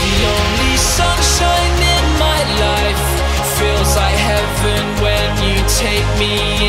The only sunshine in my life feels like heaven when you take me.